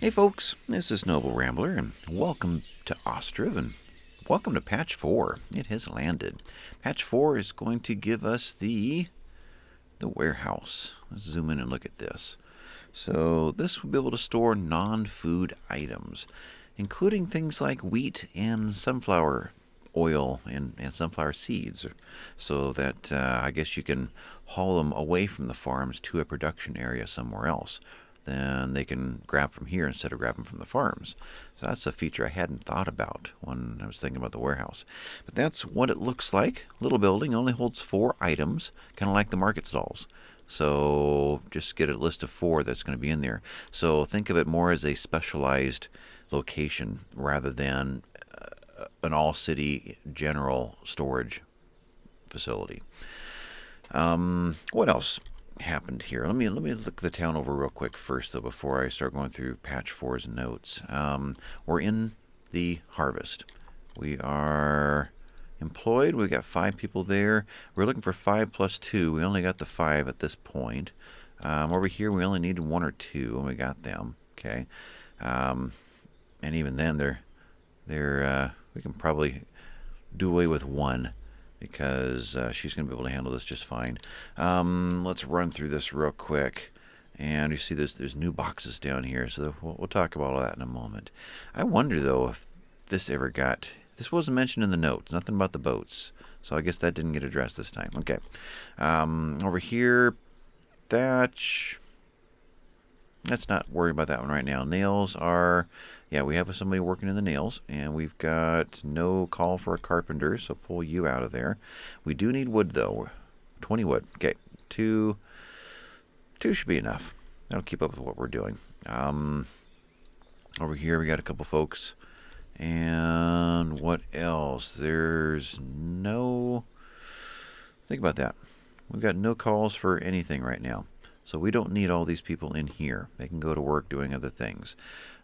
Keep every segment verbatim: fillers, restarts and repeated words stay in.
Hey folks, this is Noble Rambler, and welcome to Ostrov, and welcome to Patch four. It has landed. Patch four is going to give us the, the warehouse. Let's zoom in and look at this. So this will be able to store non-food items, including things like wheat and sunflower oil and, and sunflower seeds, so that uh, I guess you can haul them away from the farms to a production area somewhere else. Then they can grab from here instead of grabbing from the farms. So that's a feature I hadn't thought about when I was thinking about the warehouse. But that's what it looks like. Little building, only holds four items, kind of like the market stalls. So just get a list of four that's going to be in there. So think of it more as a specialized location rather than uh, an all-city general storage facility. Um, what else happened here? Let me let me look the town over real quick first, though, before I start going through Patch four's notes. Um, we're in the harvest. We are employed. We got five people there. We're looking for five plus two. We only got the five at this point. Um, over here, we only need one or two, and we got them. Okay, um, and even then, they're they're uh, we can probably do away with one, because uh, she's going to be able to handle this just fine. Um, let's run through this real quick. And you see there's, there's new boxes down here, so we'll, we'll talk about all that in a moment. I wonder, though, if this ever got... This wasn't mentioned in the notes, nothing about the boats. So I guess that didn't get addressed this time. Okay. Um, over here, thatch... Let's not worry about that one right now. Nails are... Yeah, we have somebody working in the nails, and we've got no call for a carpenter, so pull you out of there. We do need wood, though. twenty wood. Okay, two, two should be enough. That'll keep up with what we're doing. Um, over here, we got a couple folks. And what else? There's no... Think about that. We've got no calls for anything right now. So we don't need all these people in here. They can go to work doing other things.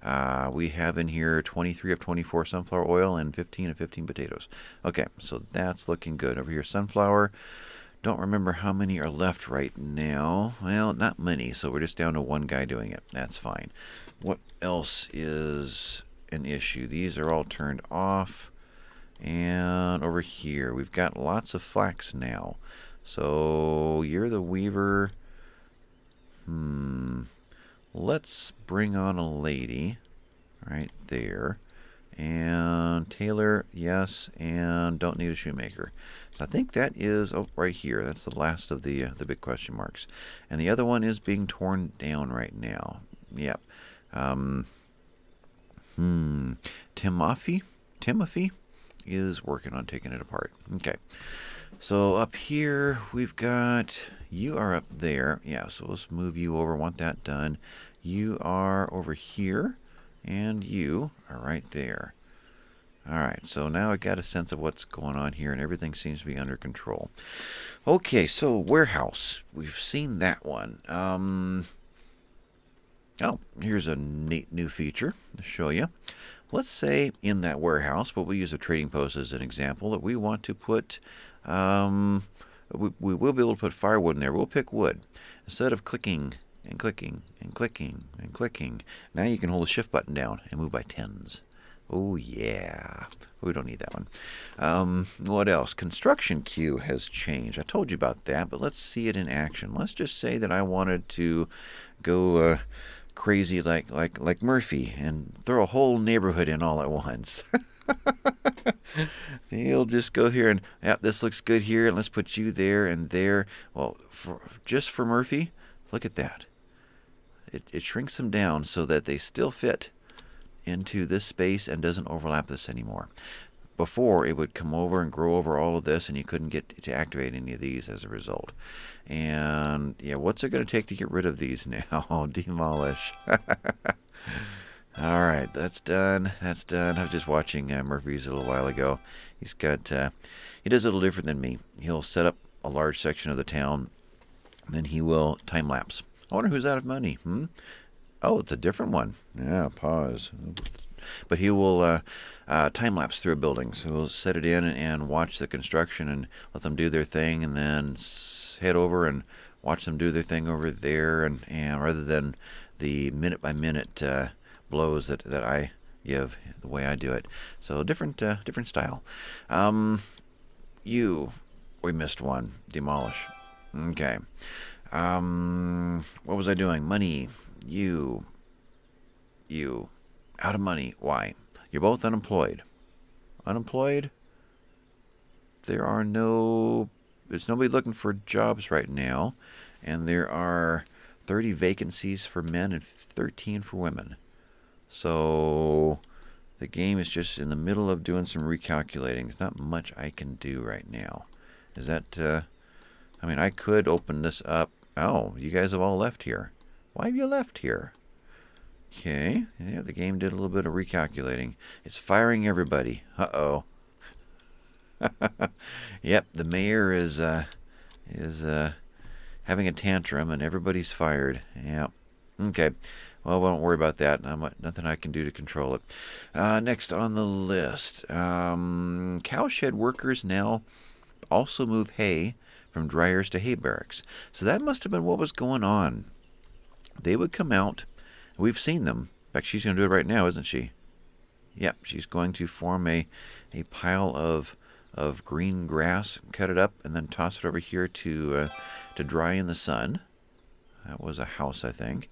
Uh, we have in here twenty-three of twenty-four sunflower oil and fifteen of fifteen potatoes. Okay, so that's looking good. Over here, sunflower. Don't remember how many are left right now. Well, not many, so we're just down to one guy doing it. That's fine. What else is an issue? These are all turned off. And over here, we've got lots of flax now. So you're the weaver... Hmm, let's bring on a lady right there. And tailor, yes, and don't need a shoemaker. So I think that is, oh, right here. That's the last of the, uh, the big question marks. And the other one is being torn down right now. Yep. Um, hmm, Timofey? Timofey is working on taking it apart. Okay. So up here, we've got, you are up there. Yeah, so let's move you over. Want that done. You are over here, and you are right there. All right, so now I got a sense of what's going on here, and everything seems to be under control. Okay, so warehouse. We've seen that one. Um, oh, here's a neat new feature. I'll show you. Let's say in that warehouse, but we'll use a trading post as an example, that we want to put... Um, we, we will be able to put firewood in there. We'll pick wood. Instead of clicking and clicking and clicking and clicking, now you can hold the shift button down and move by tens. Oh, yeah. We don't need that one. Um, what else? Construction queue has changed. I told you about that, but let's see it in action. Let's just say that I wanted to go... Uh, crazy like like like Murphy and throw a whole neighborhood in all at once. They'll just go here and, yeah, this looks good here, and let's put you there and there. Well, for, just for Murphy, look at that. It, it shrinks them down so that they still fit into this space and doesn't overlap this anymore. Before, it would come over and grow over all of this, and you couldn't get to activate any of these as a result. And, yeah, what's it going to take to get rid of these now? Demolish. All right, that's done. That's done. I was just watching uh, Murphy's a little while ago. He's got, uh, he does it a little different than me. He'll set up a large section of the town, and then he will time-lapse. I wonder who's out of money, hmm? Oh, it's a different one. Yeah, pause. But he will uh, uh, time-lapse through a building. So we'll set it in and, and watch the construction and let them do their thing, and then s head over and watch them do their thing over there, and, and rather than the minute-by-minute uh, blows that, that I give, the way I do it. So different uh, different style. Um, you, we missed one. Demolish. Okay. Um, what was I doing? Money. You. You. Out of money. Why? You're both unemployed. Unemployed? There are no... There's nobody looking for jobs right now. And there are thirty vacancies for men and thirteen for women. So the game is just in the middle of doing some recalculating. There's not much I can do right now. Is that... Uh, I mean, I could open this up. Oh, you guys have all left here. Why have you left here? Okay. Yeah, the game did a little bit of recalculating. It's firing everybody. Uh-oh. Yep, the mayor is uh, is uh, having a tantrum, and everybody's fired. Yeah. Okay. Well, don't worry about that. I'm, nothing I can do to control it. Uh, next on the list, um, cowshed workers now also move hay from dryers to hay barracks. So that must have been what was going on. They would come out. We've seen them. In fact, she's going to do it right now, isn't she? Yep, she's going to form a a pile of of green grass, cut it up, and then toss it over here to uh, to dry in the sun. That was a house, I think.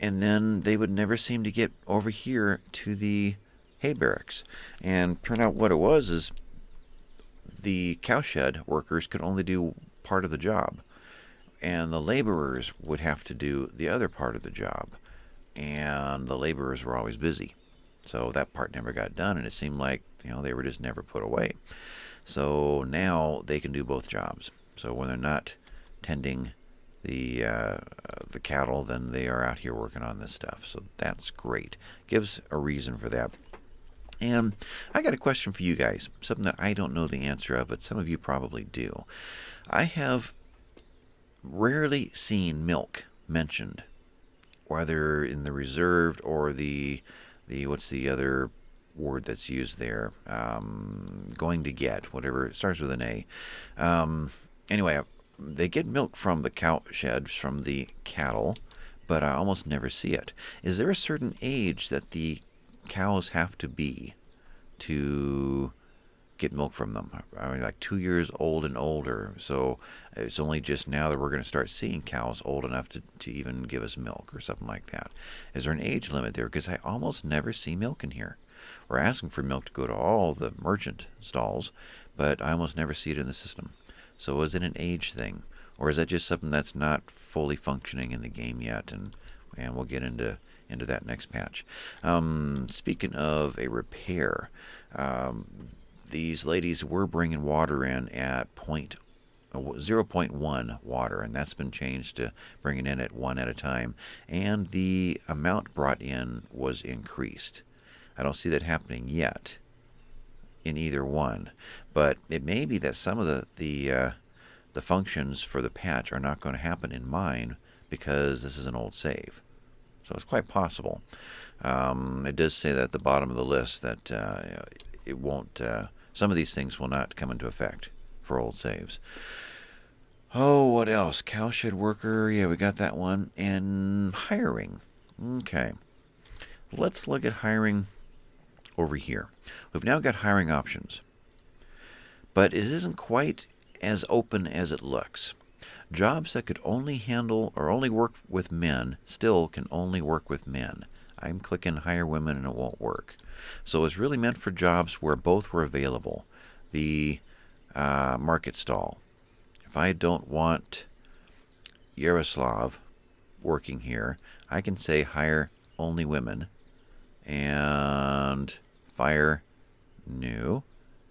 And then they would never seem to get over here to the hay barracks. And turn out what it was is the cowshed workers could only do part of the job, and the laborers would have to do the other part of the job. And the laborers were always busy. So that part never got done, and it seemed like, you know, they were just never put away. So now they can do both jobs. So when they're not tending the uh, the cattle, then they are out here working on this stuff. So that's great. Gives a reason for that. And I got a question for you guys, something that I don't know the answer of, but some of you probably do. I have rarely seen milk mentioned, whether in the reserved or the... The, what's the other word that's used there? Um, going to get, whatever. It starts with an A. Um, anyway, they get milk from the cow sheds, from the cattle, but I almost never see it. Is there a certain age that the cows have to be to get milk from them? I mean, like two years old and older. So it's only just now that we're going to start seeing cows old enough to, to even give us milk or something like that. Is there an age limit there? Because I almost never see milk in here. We're asking for milk to go to all the merchant stalls, but I almost never see it in the system. So is it an age thing? Or is that just something that's not fully functioning in the game yet? And, and we'll get into... into that next patch. Um, speaking of a repair, um, these ladies were bringing water in at point, zero point one water, and that's been changed to bringing in at one at a time. And the amount brought in was increased. I don't see that happening yet in either one, but it may be that some of the the, uh, the functions for the patch are not going to happen in mine because this is an old save. So it's quite possible. Um, it does say that at the bottom of the list that uh, it won't. Uh, some of these things will not come into effect for old saves. Oh, what else? Cowshed worker. Yeah, we got that one. And hiring. Okay. Let's look at hiring over here. We've now got hiring options. But it isn't quite as open as it looks. Jobs that could only handle or only work with men still can only work with men. I'm clicking hire women and it won't work. So it's really meant for jobs where both were available. The uh, market stall. If I don't want Yaroslav working here, I can say hire only women and fire new,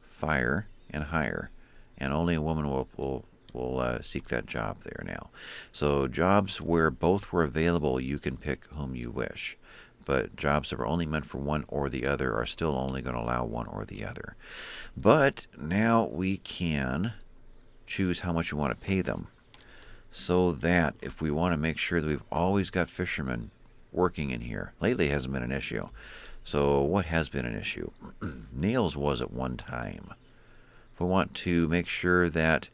fire and hire. And only a woman will... will We'll uh, seek that job there now. So jobs where both were available, you can pick whom you wish. But jobs that were only meant for one or the other are still only going to allow one or the other. But now we can choose how much you want to pay them. So that if we want to make sure that we've always got fishermen working in here. Lately it hasn't been an issue. So what has been an issue? Nails was at one time. If we want to make sure that...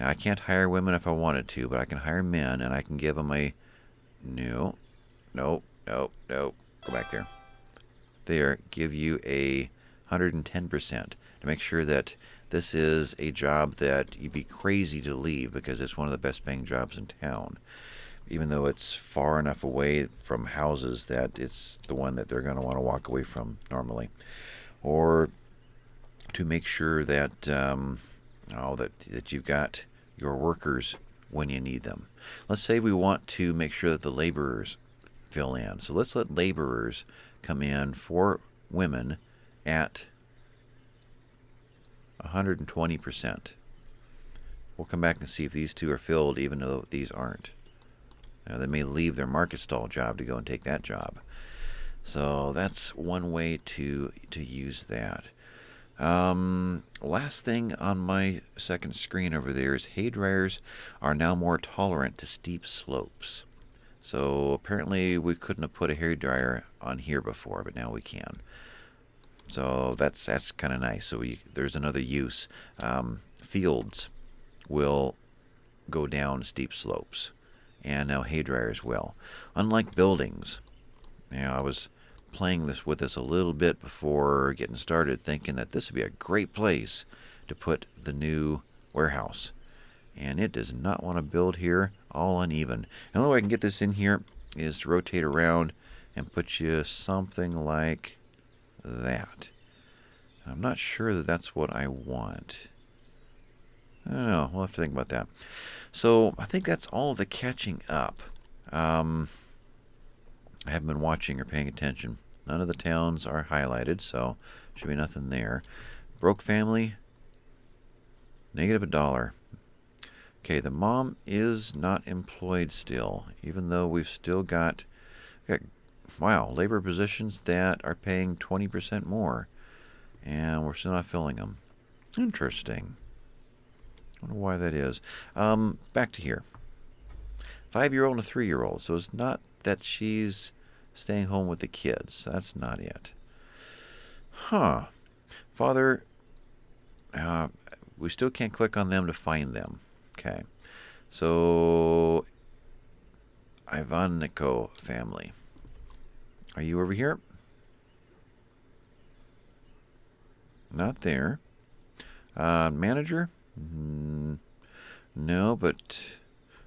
Now, I can't hire women if I wanted to, but I can hire men, and I can give them a... No, no, no, no, Go back there. They are, give you a one hundred ten percent to make sure that this is a job that you'd be crazy to leave because it's one of the best paying jobs in town. Even though it's far enough away from houses that it's the one that they're going to want to walk away from normally. Or to make sure that, um, oh, that, that you've got your workers when you need them. Let's say we want to make sure that the laborers fill in. So let's let laborers come in for women at one hundred twenty percent. We'll come back and see if these two are filled even though these aren't. Now, they may leave their market stall job to go and take that job. So that's one way to to use that. Um, last thing on my second screen over there is hay dryers are now more tolerant to steep slopes. So apparently we couldn't have put a hair dryer on here before, but now we can. So that's that's kind of nice. So we, there's another use. Um, fields will go down steep slopes, and now hay dryers will. Unlike buildings, you know, I was playing this with us a little bit before getting started, thinking that this would be a great place to put the new warehouse. And it does not want to build here, all uneven. The only way I can get this in here is to rotate around and put you something like that. I'm not sure that that's what I want. I don't know. We'll have to think about that. So I think that's all of the catching up. Um, I haven't been watching or paying attention. None of the towns are highlighted, so should be nothing there. Broke family, negative a dollar. Okay, the mom is not employed still, even though we've still got, got wow, labor positions that are paying twenty percent more, and we're still not filling them. Interesting. I wonder why that is. Um, back to here. Five-year-old and a three-year-old, so it's not that she's staying home with the kids. That's not it. Huh. Father, uh, we still can't click on them to find them. Okay. So, Ivanenko family. Are you over here? Not there. Uh, manager? Mm, no, but...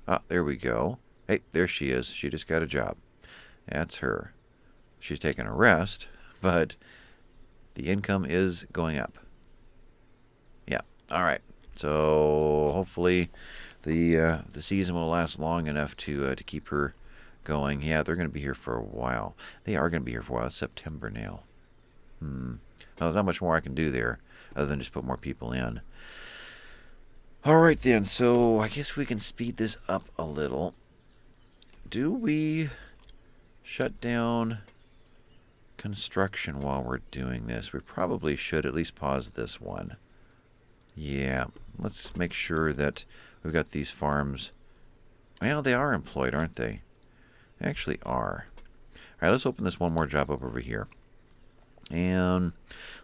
Ah, there we go. Hey, there she is. She just got a job. That's her. She's taking a rest, but the income is going up. Yeah. All right. So hopefully the uh, the season will last long enough to uh, to keep her going. Yeah, they're going to be here for a while. They are going to be here for a while. It's September now. Hmm. Well, there's not much more I can do there other than just put more people in. All right then. So I guess we can speed this up a little. Do we shut down construction while we're doing this? We probably should at least pause this one. Yeah, let's make sure that we've got these farms. Well, they are employed, aren't they? They actually are. All right, let's open this one more job up over here. And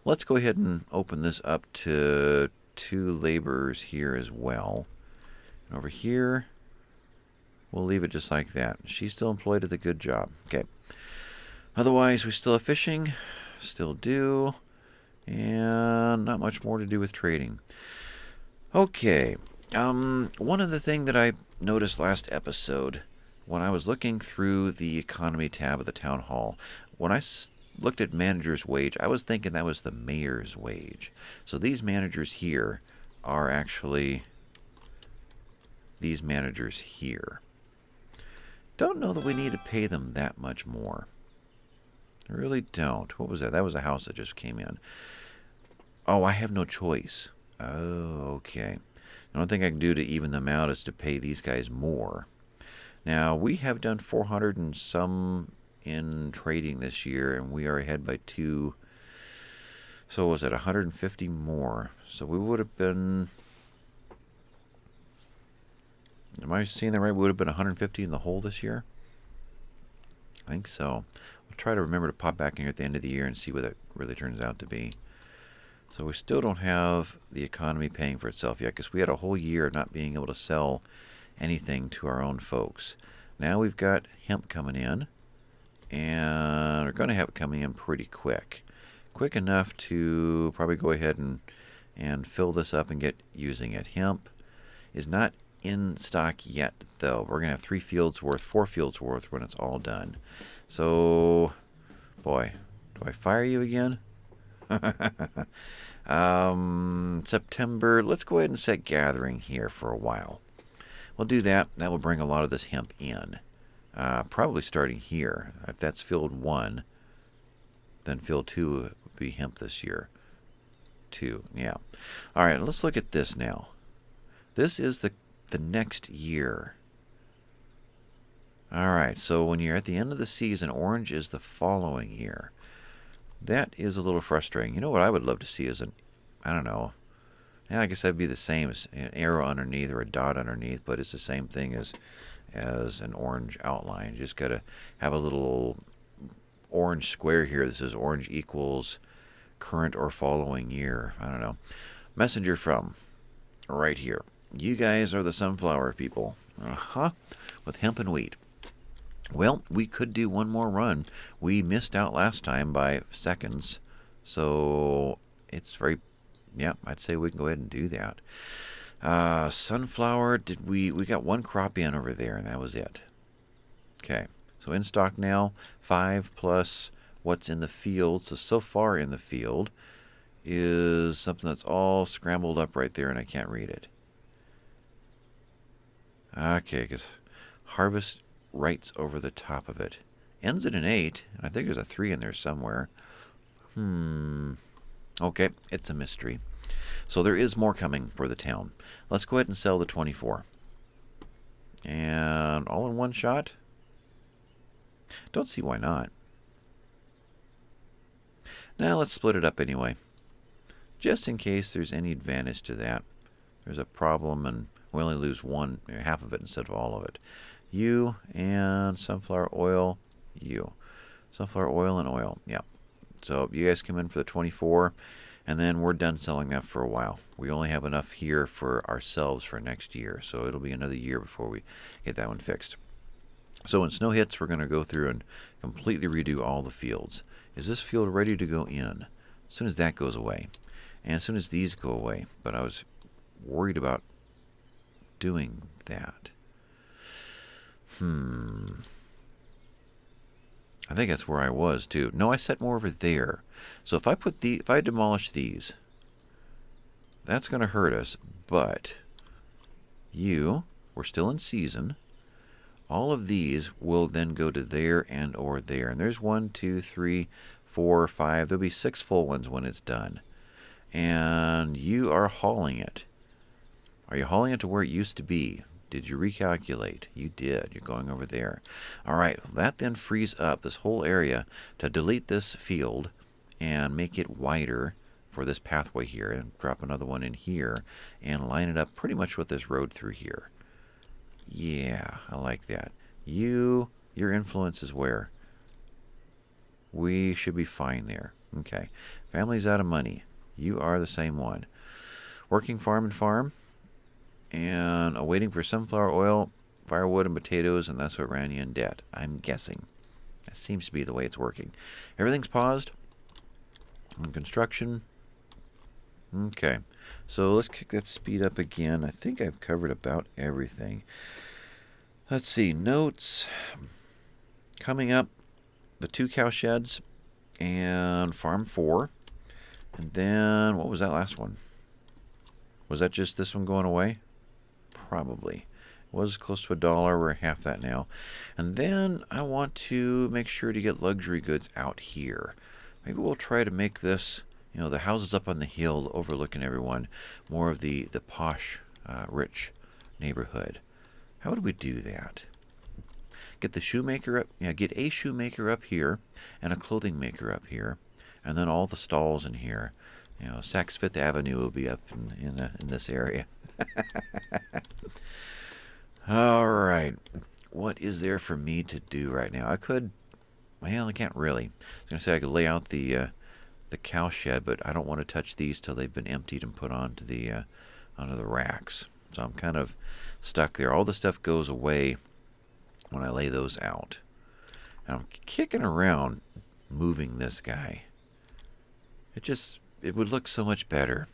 let's go ahead and open this up to two laborers here as well. And over here, we'll leave it just like that. She's still employed at the good job. Okay. Otherwise, we still have fishing. Still do. And not much more to do with trading. Okay. Um, one other thing that I noticed last episode when I was looking through the economy tab of the town hall, when I s looked at manager's wage, I was thinking that was the mayor's wage. So these managers here are actually these managers here. Don't know that we need to pay them that much more. I really don't. What was that? That was a house that just came in. Oh, I have no choice. Oh, okay. The only thing I can do to even them out is to pay these guys more. Now, we have done four hundred and some in trading this year, and we are ahead by two. So was it one hundred fifty more? So we would have been... Am I seeing that right? We would have been one hundred fifty in the hole this year? I think so. We'll try to remember to pop back in here at the end of the year and see what it really turns out to be. So we still don't have the economy paying for itself yet, because we had a whole year of not being able to sell anything to our own folks. Now we've got hemp coming in. and we're going to have it coming in pretty quick. Quick enough to probably go ahead and, and fill this up and get using it. Hemp is not in stock yet, though. We're going to have three fields worth, four fields worth when it's all done. So, boy, do I fire you again? um, September, let's go ahead and set gathering here for a while. We'll do that. That will bring a lot of this hemp in. Uh, probably starting here. If that's field one, then field two would be hemp this year. Two, yeah. All right, let's look at this now. This is the, the next year. All right, so when you're at the end of the season, orange is the following year. That is a little frustrating. You know what I would love to see is an, I don't know, yeah, I guess that'd be the same as an arrow underneath or a dot underneath, but it's the same thing as as an orange outline. You just got to have a little orange square here. This is orange equals current or following year. I don't know. Messenger from right here. You guys are the sunflower people. Uh-huh. With hemp and wheat. Well, we could do one more run. We missed out last time by seconds. So it's very, yeah, I'd say we can go ahead and do that. Uh, sunflower, did we, we got one crop in over there and that was it. Okay. So in stock now, five plus what's in the field. So, so far in the field is something that's all scrambled up right there and I can't read it. Okay, because harvest writes over the top of it. Ends in an eight. And I think there's a three in there somewhere. Hmm. Okay, it's a mystery. So there is more coming for the town. Let's go ahead and sell the twenty-four. And all in one shot? Don't see why not. Now let's split it up anyway. Just in case there's any advantage to that. There's a problem and we only lose one, half of it instead of all of it. You and sunflower oil, you. Sunflower oil and oil, yeah. So you guys come in for the twenty-four and then we're done selling that for a while. We only have enough here for ourselves for next year. So it'll be another year before we get that one fixed. So when snow hits, we're going to go through and completely redo all the fields. Is this field ready to go in? As soon as that goes away. And as soon as these go away. But I was worried about doing that. Hmm. I think that's where I was, too. No, I set more over there. So if I put the, if I demolish these, that's going to hurt us. But you, we're still in season. All of these will then go to there and or there. And there's one, two, three, four, five. There'll be six full ones when it's done. And you are hauling it. Are you hauling it to where it used to be? Did you recalculate? You did. You're going over there. All right. Well, that then frees up this whole area to delete this field and make it wider for this pathway here. And drop another one in here and line it up pretty much with this road through here. Yeah, I like that. You, your influence is where? We should be fine there. Okay. Family's out of money. You are the same one. Working farm and farm. And awaiting for sunflower oil, firewood, and potatoes, and that's what ran you in debt. I'm guessing. That seems to be the way it's working. Everything's paused. On construction. Okay, so let's kick that speed up again. I think I've covered about everything. Let's see, notes. Coming up, the two cow sheds and farm four. And then, what was that last one? Was that just this one going away? Probably. It was close to a dollar. We're half that now. And then I want to make sure to get luxury goods out here. Maybe we'll try to make this... You know, the houses up on the hill overlooking everyone, more of the, the posh, uh, rich neighborhood. How would we do that? Get the shoemaker up, yeah, get a shoemaker up here, and a clothing maker up here, and then all the stalls in here. You know, Saks Fifth Avenue will be up in, in, uh, in this area. All right. What is there for me to do right now? I could, well, I can't really. I was going to say I could lay out the... Uh, the cow shed, but I don't want to touch these till they've been emptied and put onto the uh, onto the racks. So I'm kind of stuck there. All the stuff goes away when I lay those out. And I'm kicking around moving this guy. It just, it would look so much better.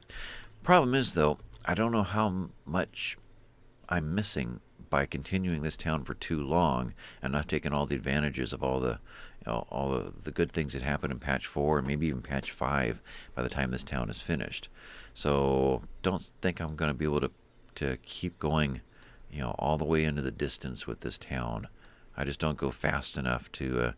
Problem is, though, I don't know how much I'm missing by continuing this town for too long and not taking all the advantages of all the, you know, all the, the good things that happen in patch four and maybe even patch five by the time this town is finished. So don't think I'm going to be able to to keep going, you know, all the way into the distance with this town. I just don't go fast enough to uh,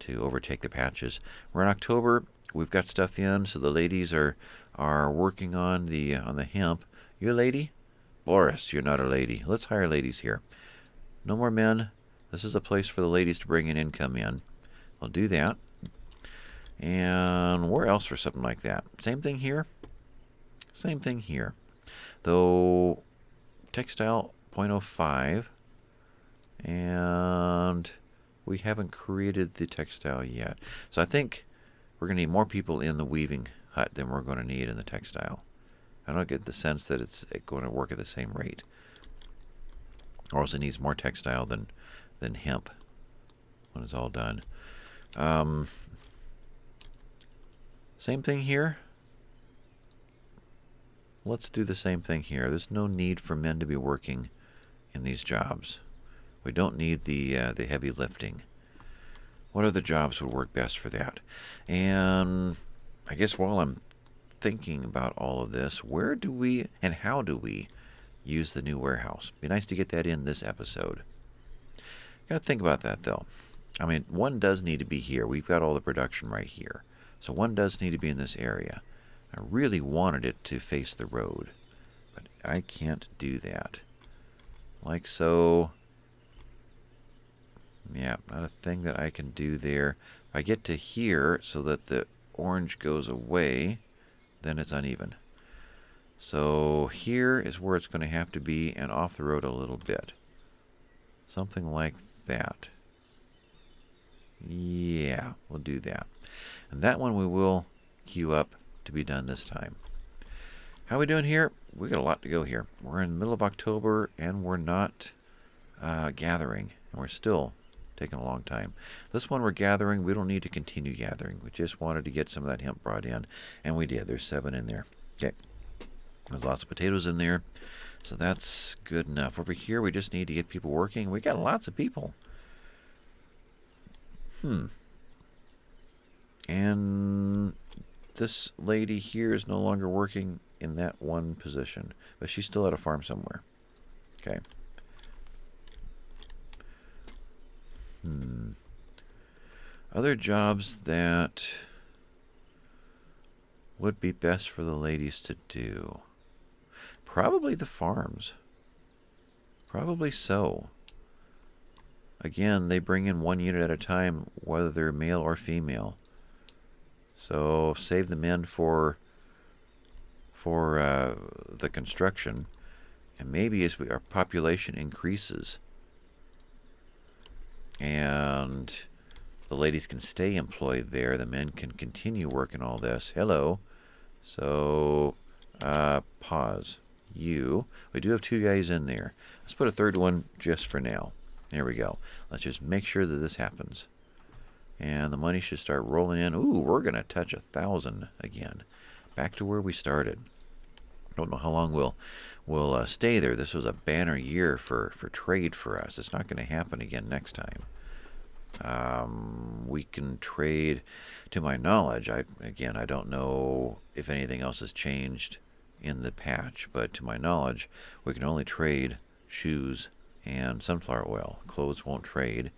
to overtake the patches. We're in October. We've got stuff in, so the ladies are are working on the on the hemp. You a lady? Boris, you're not a lady. Let's hire ladies here. No more men. This is a place for the ladies to bring an income in. I'll do that. And where else for something like that? Same thing here. Same thing here. Though textile zero point zero five, and we haven't created the textile yet. So I think we're going to need more people in the weaving hut than we're going to need in the textile. I don't get the sense that it's going to work at the same rate. Or else it needs more textile than, than hemp when it's all done. Um, same thing here. Let's do the same thing here. There's no need for men to be working in these jobs. We don't need the uh, the heavy lifting. What other jobs would work best for that? And I guess while I'm thinking about all of this, where do we and how do we use the new warehouse? Be nice to get that in this episode. Gotta think about that, though. I mean, one does need to be here. We've got all the production right here. So one does need to be in this area. I really wanted it to face the road, but I can't do that. Like so. Yeah, not a thing that I can do there. If I get to here so that the orange goes away, then it's uneven. So here is where it's going to have to be, and off the road a little bit. Something like that. Yeah, we'll do that. And that one we will queue up to be done this time. How we doing here? We got a lot to go here. We're in the middle of October and we're not uh, gathering, and we're still taking a long time. This one we're gathering. We don't need to continue gathering. We just wanted to get some of that hemp brought in, and we did. There's seven in there. Okay, there's lots of potatoes in there, so that's good enough. Over here we just need to get people working. We got lots of people. Hmm. And this lady here is no longer working in that one position, but she's still at a farm somewhere. Okay. Hmm. Other jobs that would be best for the ladies to do. Probably the farms. Probably so. Again, they bring in one unit at a time, whether they're male or female. So save the men for for uh, the construction, and maybe as we, our population increases, and the ladies can stay employed there, the men can continue working all this. Hello. So uh, pause. You. We do have two guys in there. Let's put a third one just for now. There we go. Let's just make sure that this happens. And the money should start rolling in. Ooh, we're going to touch a thousand again. Back to where we started. Don't know how long we'll, we'll uh, stay there. This was a banner year for, for trade for us. It's not going to happen again next time. Um, we can trade, to my knowledge, I again, I don't know if anything else has changed in the patch, but to my knowledge, we can only trade shoes and sunflower oil. Clothes won't trade.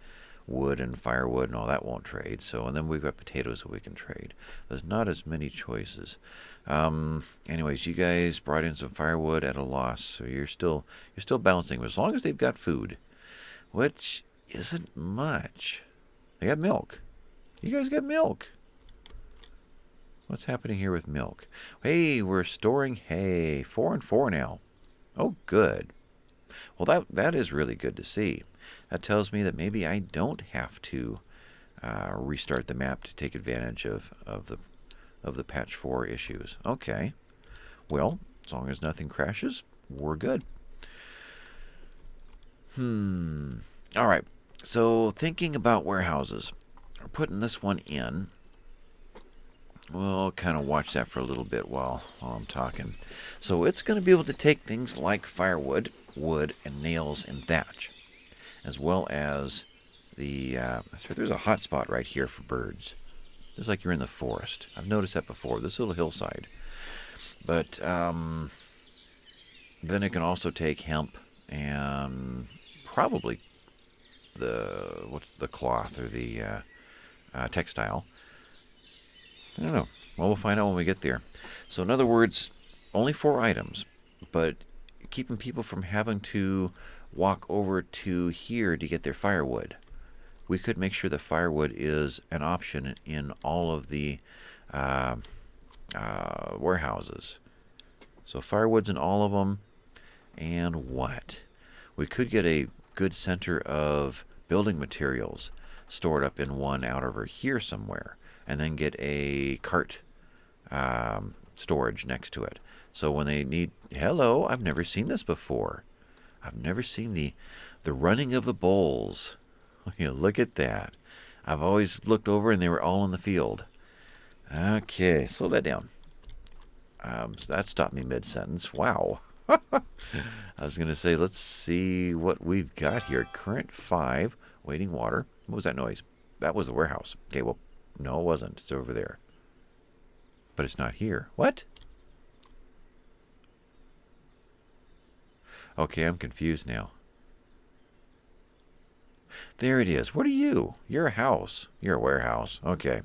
Wood and firewood and all that won't trade. So, and then we've got potatoes that we can trade. There's not as many choices. Um, anyways, you guys brought in some firewood at a loss, so you're still you're still balancing. As long as they've got food, which isn't much. They got milk. You guys got milk. What's happening here with milk? Hey, we're storing hay. Four and four now. Oh, good. Well, that that is really good to see. That tells me that maybe I don't have to uh, restart the map to take advantage of, of the of the patch four issues. Okay. Well, as long as nothing crashes, we're good. Hmm. All right. So thinking about warehouses, putting this one in. We'll kind of watch that for a little bit while, while I'm talking. So it's going to be able to take things like firewood, wood, and nails and thatch, as well as the... Uh, there's a hot spot right here for birds. Just like you're in the forest. I've noticed that before, this little hillside. But um, then it can also take hemp and probably the what's the cloth or the uh, uh, textile. I don't know. Well, we'll find out when we get there. So in other words, only four items, but keeping people from having to walk over to here to get their firewood. We could make sure that firewood is an option in all of the uh, uh, warehouses. So firewood's in all of them. And what? We could get a good center of building materials stored up in one out over here somewhere, and then get a cart um, storage next to it. So when they need... Hello, I've never seen this before. I've never seen the, the running of the bulls. You look at that. I've always looked over and they were all in the field. Okay, slow that down. Um, so that stopped me mid-sentence. Wow. I was going to say, let's see what we've got here. Current five, waiting water. What was that noise? That was the warehouse. Okay, well, no, it wasn't. It's over there. But it's not here. What? Okay, I'm confused now. There it is. What are you? You're a house. You're a warehouse. Okay.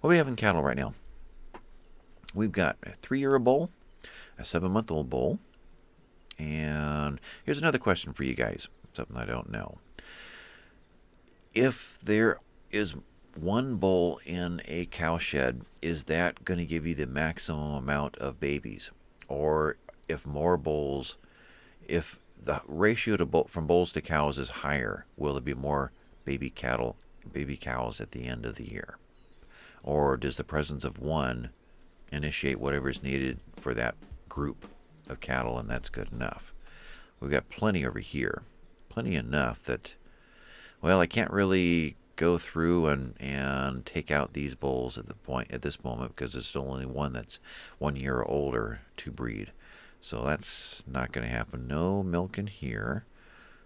What do we have in cattle right now? We've got a three-year-old bull, a seven-month-old bull, and here's another question for you guys. Something I don't know. If there is one bull in a cow shed, is that going to give you the maximum amount of babies? Or if more bulls, if the ratio to bull, from bulls to cows is higher, will there be more baby cattle, baby cows at the end of the year? Or does the presence of one initiate whatever is needed for that group of cattle, and that's good enough? We've got plenty over here, plenty enough that, well, I can't really go through and and take out these bulls at the point at this moment because there's still only one that's one year or older to breed. So that's not going to happen. No milk in here.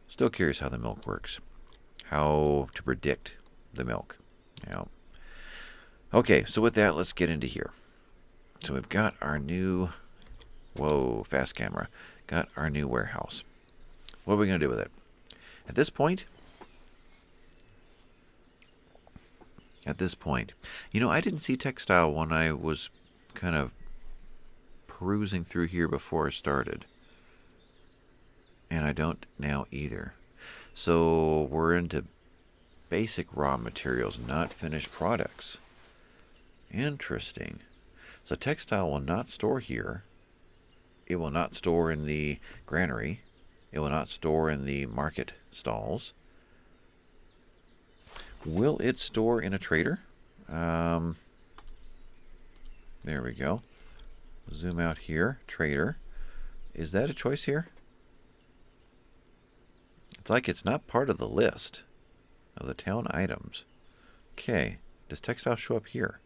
Still curious how the milk works. How to predict the milk. Yeah. Okay, so with that, let's get into here. So we've got our new... Whoa, fast camera. Got our new warehouse. What are we going to do with it? At this point... At this point... You know, I didn't see textile when I was kind of... perusing through here before I started, and I don't now either. So we're into basic raw materials, not finished products. Interesting. So textile will not store here. It will not store in the granary. It will not store in the market stalls. Will it store in a trader? Um, there we go. Zoom out here. Trader. Is that a choice here? It's like it's not part of the list of the town items. Okay. Does textile show up here?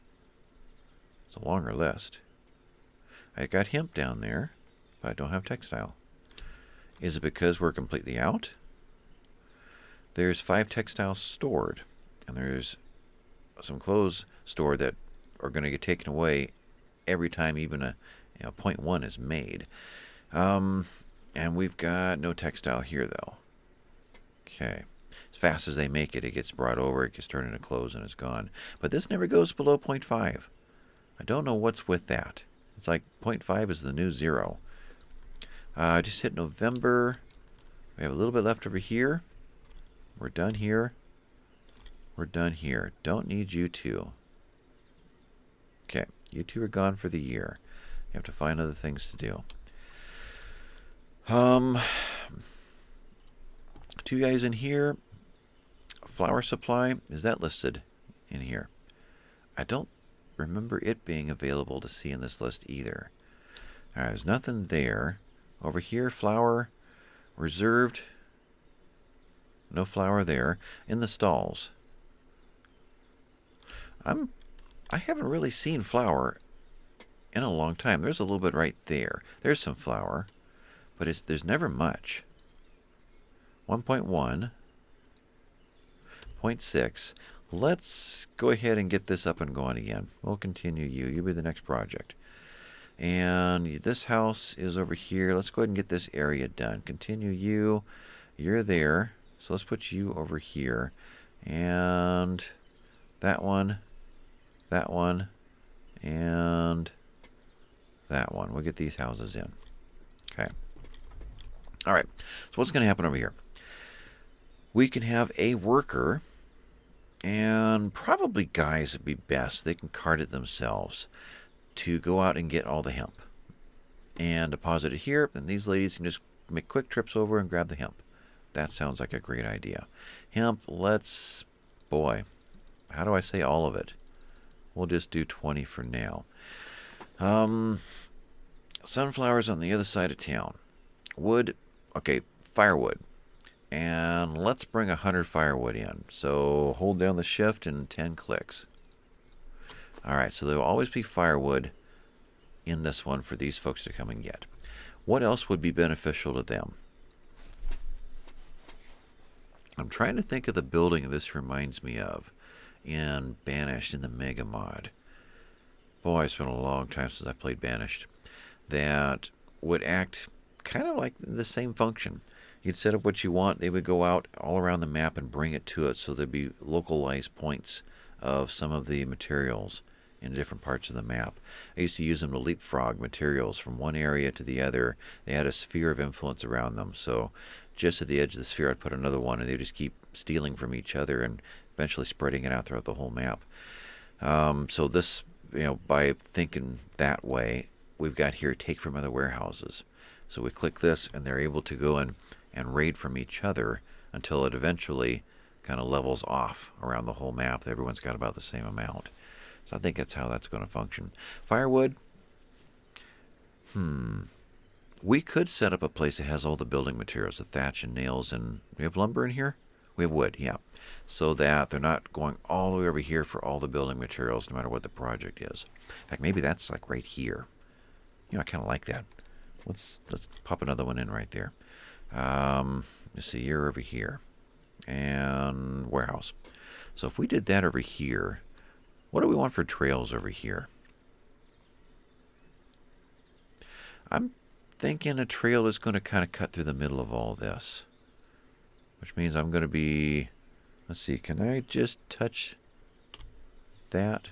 It's a longer list. I got hemp down there, but I don't have textile. Is it because we're completely out? There's five textiles stored, and there's some clothes stored that are going to get taken away every time even a you know, point one is made. Um, and we've got no textile here, though. Okay. As fast as they make it, it gets brought over, it gets turned into clothes, and it's gone. But this never goes below point five. I don't know what's with that. It's like point five is the new zero. Uh, just hit November. We have a little bit left over here. We're done here. We're done here. Don't need you two. Okay. You two are gone for the year. You have to find other things to do. Um, two guys in here. Flour supply. Is that listed in here? I don't remember it being available to see in this list either. All right, there's nothing there. Over here, flour. Reserved. No flour there. In the stalls. I'm, I haven't really seen flour in a long time. There's a little bit right there. There's some flour, but it's, there's never much. one point one. zero point six. Let's go ahead and get this up and going again. We'll continue you. You'll be the next project. And this house is over here. Let's go ahead and get this area done. Continue you. You're there. So let's put you over here. And that one. That one. And that one. We'll get these houses in. Okay. All right. So what's going to happen over here? We can have a worker, and probably guys would be best. They can cart it themselves to go out and get all the hemp and deposit it here. And these ladies can just make quick trips over and grab the hemp. That sounds like a great idea. Hemp, let's, boy, how do I say all of it? We'll just do twenty for now. Um, sunflowers on the other side of town. Wood, okay, firewood. And let's bring one hundred firewood in. So hold down the shift and ten clicks. All right, so there will always be firewood in this one for these folks to come and get. What else would be beneficial to them? I'm trying to think of the building this reminds me of in Banished in the Mega Mod. Boy, it's been a long time since I played Banished. That would act kind of like the same function. You'd set up what you want. They would go out all around the map and bring it to it, so there'd be localized points of some of the materials in different parts of the map. I used to use them to leapfrog materials from one area to the other. They had a sphere of influence around them, so just at the edge of the sphere I'd put another one, and they just keep stealing from each other and eventually spreading it out throughout the whole map. Um, so this, you know, by thinking that way, we've got here take from other warehouses. So we click this and they're able to go and and raid from each other until it eventually kind of levels off around the whole map. Everyone's got about the same amount. So I think that's how that's going to function. Firewood, hmm. We could set up a place that has all the building materials, the thatch and nails, and we have lumber in here? We have wood, yeah. So that they're not going all the way over here for all the building materials, no matter what the project is. In fact, maybe that's like right here. You know, I kind of like that. Let's, let's pop another one in right there. Um, you see, you're over here. And warehouse. So if we did that over here, what do we want for trails over here? I'm thinking a trail is going to kind of cut through the middle of all this. Which means I'm going to be... Let's see, can I just touch that?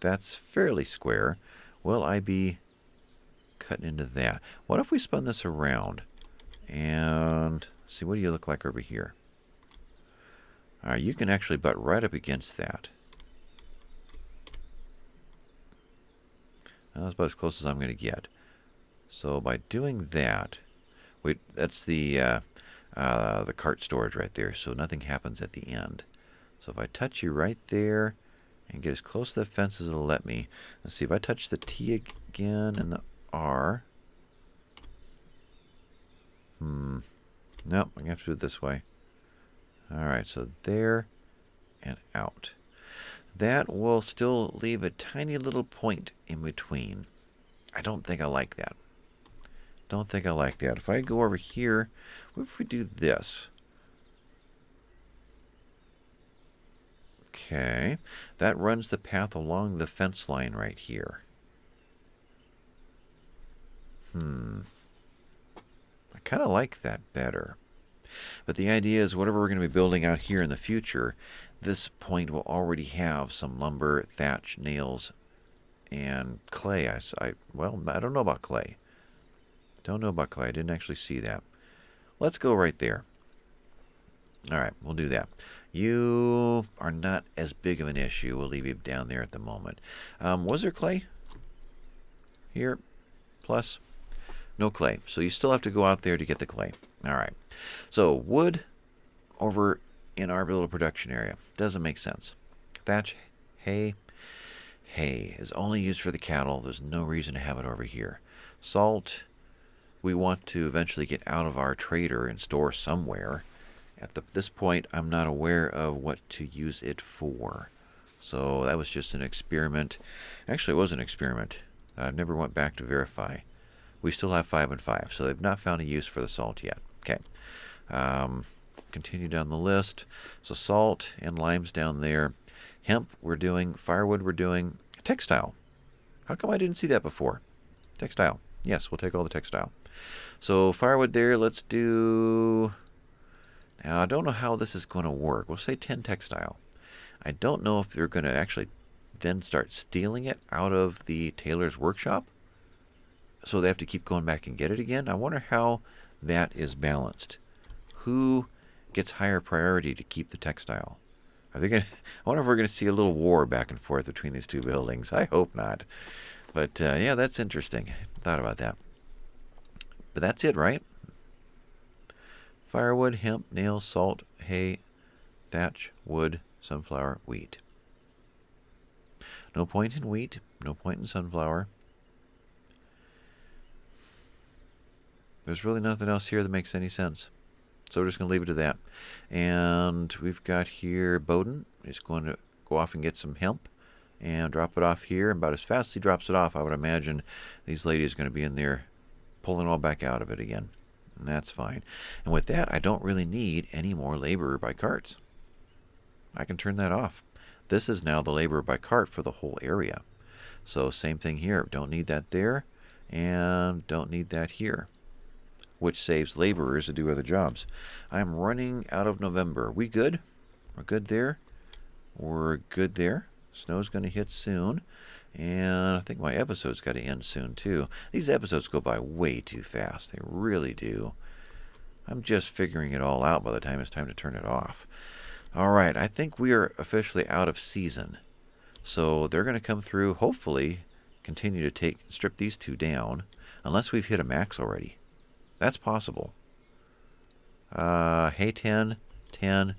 That's fairly square. Will I be cutting into that? What if we spun this around? And see, what do you look like over here? All right, you can actually butt right up against that. That's about as close as I'm going to get. So by doing that, wait, that's the uh, uh, the cart storage right there. So nothing happens at the end. So if I touch you right there and get as close to the fence as it'll let me. Let's see if I touch the T again and the R. Hmm. Nope, I'm going to have to do it this way. Alright, so there and out. That will still leave a tiny little point in between. I don't think I like that. Don't think I like that. If I go over here, what if we do this? Okay. That runs the path along the fence line right here. Hmm. I kind of like that better. But the idea is whatever we're going to be building out here in the future, this point will already have some lumber, thatch, nails, and clay. I, I, well, I don't know about clay. Don't know about clay. I didn't actually see that. Let's go right there. All right, we'll do that. You are not as big of an issue. We'll leave you down there at the moment. Um, was there clay? Here, plus... No clay. So you still have to go out there to get the clay. All right. So wood over in our little production area. Doesn't make sense. Thatch, hay. Hay is only used for the cattle. There's no reason to have it over here. Salt, we want to eventually get out of our trader and store somewhere. At the, this point, I'm not aware of what to use it for. So that was just an experiment. Actually, it was an experiment. I never went back to verify. We still have five and five, so they've not found a use for the salt yet. Okay. Um, continue down the list. So salt and lime's down there. Hemp we're doing. Firewood we're doing. Textile. How come I didn't see that before? Textile. Yes, we'll take all the textile. So firewood there. Let's do... Now, I don't know how this is going to work. We'll say ten textile. I don't know if they're going to actually then start stealing it out of the tailor's workshop. So they have to keep going back and get it again. I wonder how that is balanced. Who gets higher priority to keep the textile? Are they going to, I wonder if we're going to see a little war back and forth between these two buildings. I hope not. But uh, yeah, that's interesting. Thought about that. But that's it, right? Firewood, hemp, nails, salt, hay, thatch, wood, sunflower, wheat. No point in wheat. No point in sunflower. There's really nothing else here that makes any sense. So we're just going to leave it to that. And we've got here Bowden. He's going to go off and get some hemp and drop it off here. And about as fast as he drops it off, I would imagine these ladies are going to be in there pulling all back out of it again. And that's fine. And with that, I don't really need any more labor by carts. I can turn that off. This is now the labor by cart for the whole area. So same thing here. Don't need that there. And don't need that here. Which saves laborers to do other jobs. I'm running out of November. We good? We're good there. We're good there. Snow's going to hit soon. And I think my episode's got to end soon too. These episodes go by way too fast. They really do. I'm just figuring it all out by the time it's time to turn it off. Alright, I think we are officially out of season. So they're going to come through, hopefully, continue to take strip these two down. Unless we've hit a max already. That's possible. Uh, hey, ten, ten,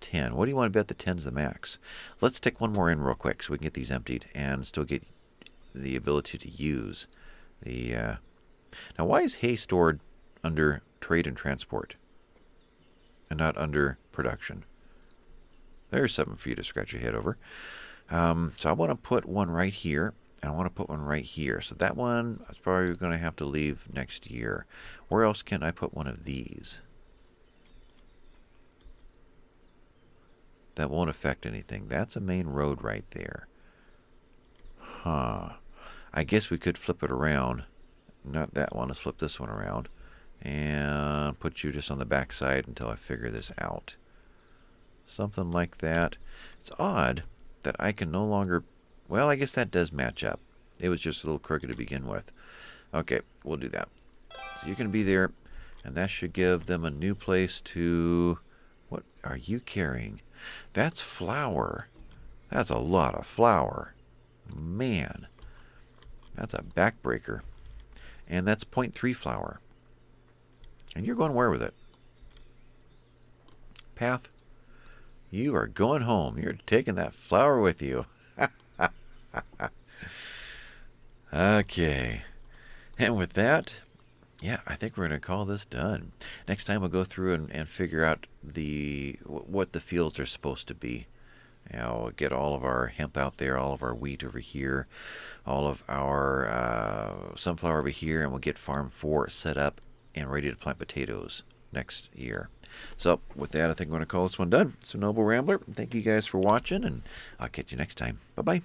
ten. What do you want to bet the ten's the max? Let's stick one more in real quick so we can get these emptied and still get the ability to use the... Uh... Now, why is hay stored under trade and transport and not under production? There's something for you to scratch your head over. Um, so I want to put one right here. And I want to put one right here. So that one is probably going to have to leave next year. Where else can I put one of these? That won't affect anything. That's a main road right there. Huh. I guess we could flip it around. Not that one. Let's flip this one around. And put you just on the back side until I figure this out. Something like that. It's odd that I can no longer... Well, I guess that does match up. It was just a little crooked to begin with. Okay, we'll do that. So you're going to be there, and that should give them a new place to... What are you carrying? That's flour. That's a lot of flour. Man, that's a backbreaker. And that's zero point three flour. And you're going where with it? Path, you are going home. You're taking that flour with you. Okay, and with that, yeah, I think we're going to call this done. Next time we'll go through and, and figure out the what the fields are supposed to be. I'll get all of our hemp out there, all of our wheat over here, all of our uh, sunflower over here, and we'll get farm four set up and ready to plant potatoes next year. So with that, I think I'm going to call this one done. So Noble Rambler, thank you guys for watching, and I'll catch you next time. Bye-bye.